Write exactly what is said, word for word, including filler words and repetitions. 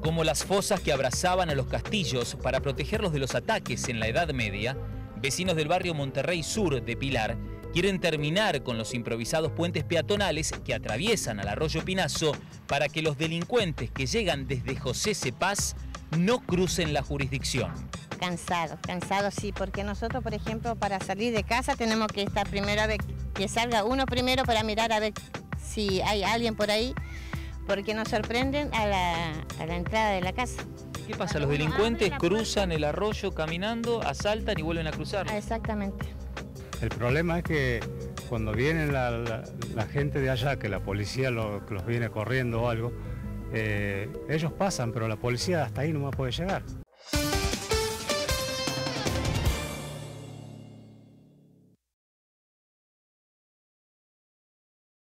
como las fosas que abrazaban a los castillos para protegerlos de los ataques en la Edad Media, vecinos del barrio Monterrey Sur de Pilar quieren terminar con los improvisados puentes peatonales que atraviesan al arroyo Pinazo para que los delincuentes que llegan desde José C. Paz no crucen la jurisdicción. Cansado, cansado sí, porque nosotros, por ejemplo, para salir de casa tenemos que estar primero a ver, que salga uno primero para mirar a ver si hay alguien por ahí, porque nos sorprenden a la, a la entrada de la casa. ¿Qué pasa? Los delincuentes cruzan el arroyo caminando, asaltan y vuelven a cruzar. Ah, exactamente. El problema es que cuando viene la, la, la gente de allá, que la policía lo, los viene corriendo o algo, eh, ellos pasan, pero la policía hasta ahí no más puede llegar.